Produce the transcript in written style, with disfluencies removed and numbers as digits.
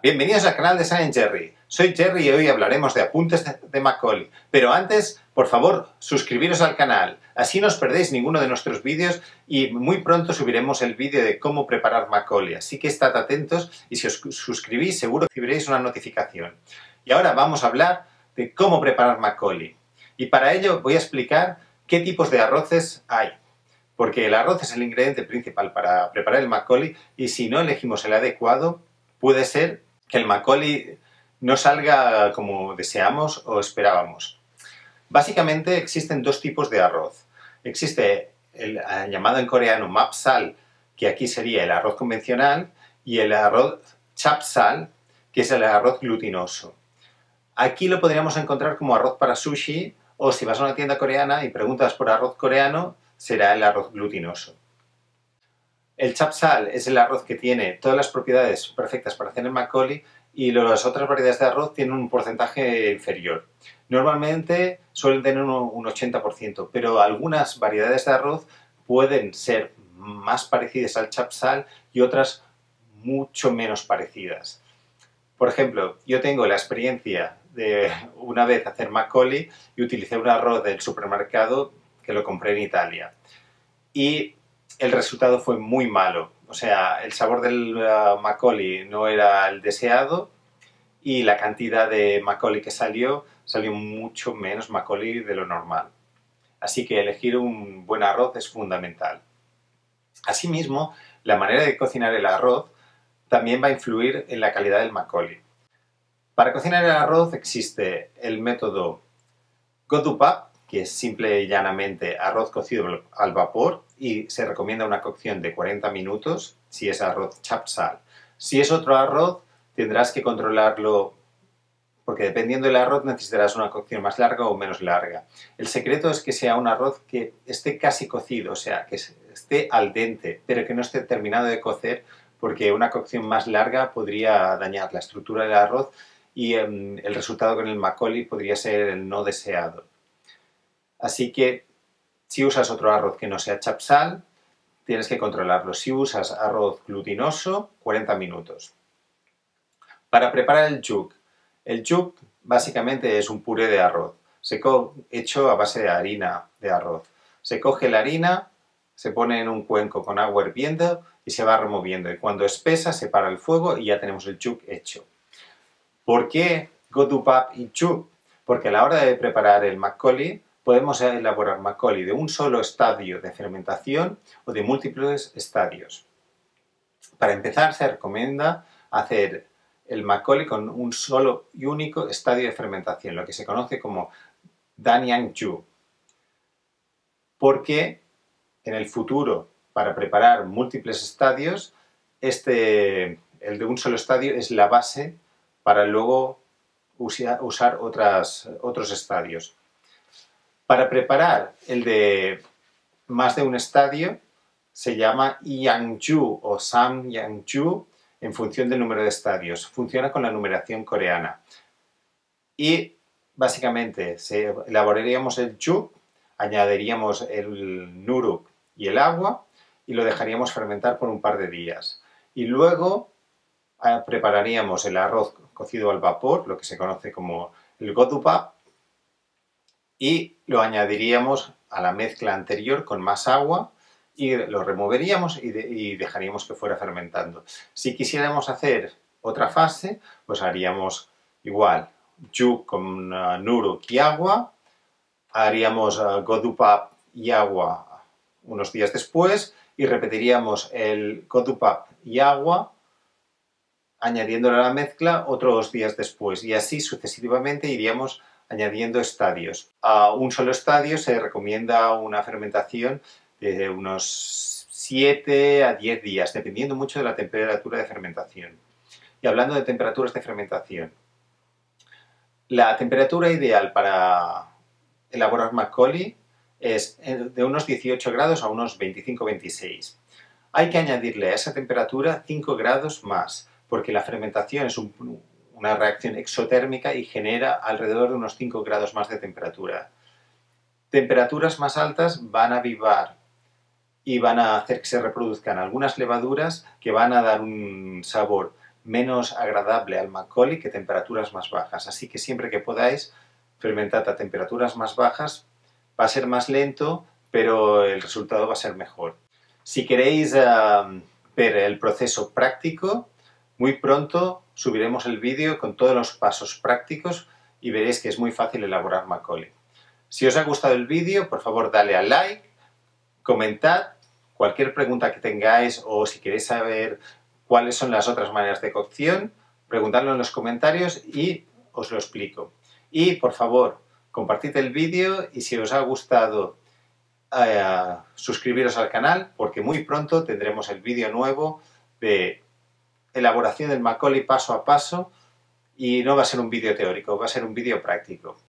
Bienvenidos al canal de Sam y Jerry. Soy Jerry y hoy hablaremos de apuntes de Makgeolli. Pero antes, por favor, suscribiros al canal. Así no os perdéis ninguno de nuestros vídeos y muy pronto subiremos el vídeo de cómo preparar Makgeolli. Así que estad atentos y si os suscribís seguro que recibiréis una notificación. Y ahora vamos a hablar de cómo preparar Makgeolli. Y para ello voy a explicar qué tipos de arroces hay. Porque el arroz es el ingrediente principal para preparar el Makgeolli y si no elegimos el adecuado, puede ser que el Makgeolli no salga como deseamos o esperábamos. Básicamente existen dos tipos de arroz. Existe el llamado en coreano Mepssal, que aquí sería el arroz convencional, y el arroz Chapssal, que es el arroz glutinoso. Aquí lo podríamos encontrar como arroz para sushi, o si vas a una tienda coreana y preguntas por arroz coreano, será el arroz glutinoso. El chapsal es el arroz que tiene todas las propiedades perfectas para hacer el Makgeolli y las otras variedades de arroz tienen un porcentaje inferior. Normalmente suelen tener un 80%, pero algunas variedades de arroz pueden ser más parecidas al chapsal y otras mucho menos parecidas. Por ejemplo, yo tengo la experiencia de una vez hacer Makgeolli y utilicé un arroz del supermercado que lo compré en Italia. Y el resultado fue muy malo, o sea, el sabor del Makgeolli no era el deseado y la cantidad de Makgeolli que salió mucho menos Makgeolli de lo normal. Así que elegir un buen arroz es fundamental. Asimismo, la manera de cocinar el arroz también va a influir en la calidad del Makgeolli. Para cocinar el arroz existe el método Godubap, que es simple y llanamente arroz cocido al vapor y se recomienda una cocción de 40 minutos si es arroz chapsal. Si es otro arroz tendrás que controlarlo porque dependiendo del arroz necesitarás una cocción más larga o menos larga. El secreto es que sea un arroz que esté casi cocido, o sea, que esté al dente, pero que no esté terminado de cocer porque una cocción más larga podría dañar la estructura del arroz y el resultado con el Makgeolli podría ser el no deseado. Así que si usas otro arroz que no sea chapsal, tienes que controlarlo. Si usas arroz glutinoso, 40 minutos. Para preparar el chuk básicamente es un puré de arroz, hecho a base de harina de arroz. Se coge la harina, se pone en un cuenco con agua hirviendo y se va removiendo. Y cuando espesa, se para el fuego y ya tenemos el chuk hecho. ¿Por qué Godubap y chuk? Porque a la hora de preparar el Makgeolli, podemos elaborar Makgeolli de un solo estadio de fermentación o de múltiples estadios. Para empezar se recomienda hacer el Makgeolli con un solo y único estadio de fermentación, lo que se conoce como Danyangju, porque en el futuro para preparar múltiples estadios, el de un solo estadio es la base para luego usar otros estadios. Para preparar el de más de un estadio se llama Yangju o Samyangju en función del número de estadios. Funciona con la numeración coreana. Y básicamente elaboraríamos el chuk, añadiríamos el nuruk y el agua y lo dejaríamos fermentar por un par de días. Y luego prepararíamos el arroz cocido al vapor, lo que se conoce como el godubap, y lo añadiríamos a la mezcla anterior con más agua y lo removeríamos y dejaríamos que fuera fermentando. Si quisiéramos hacer otra fase, pues haríamos igual chuk con nuruk y agua, haríamos godubap y agua unos días después y repetiríamos el godubap y agua añadiéndolo a la mezcla otros días después y así sucesivamente iríamos añadiendo estadios. A un solo estadio se recomienda una fermentación de unos 7 a 10 días, dependiendo mucho de la temperatura de fermentación. Y hablando de temperaturas de fermentación, la temperatura ideal para elaborar Makgeolli es de unos 18 grados a unos 25-26. Hay que añadirle a esa temperatura 5 grados más, porque la fermentación es una reacción exotérmica y genera alrededor de unos 5 grados más de temperatura. Temperaturas más altas van a avivar y van a hacer que se reproduzcan algunas levaduras que van a dar un sabor menos agradable al Makgeolli que temperaturas más bajas. Así que siempre que podáis, fermentad a temperaturas más bajas. Va a ser más lento, pero el resultado va a ser mejor. Si queréis ver el proceso práctico, muy pronto subiremos el vídeo con todos los pasos prácticos y veréis que es muy fácil elaborar Makgeolli. Si os ha gustado el vídeo, por favor dale a like, comentad cualquier pregunta que tengáis o si queréis saber cuáles son las otras maneras de cocción, preguntadlo en los comentarios y os lo explico. Y por favor, compartid el vídeo y si os ha gustado, suscribiros al canal porque muy pronto tendremos el vídeo nuevo de elaboración del Makgeolli paso a paso y no va a ser un vídeo teórico, va a ser un vídeo práctico.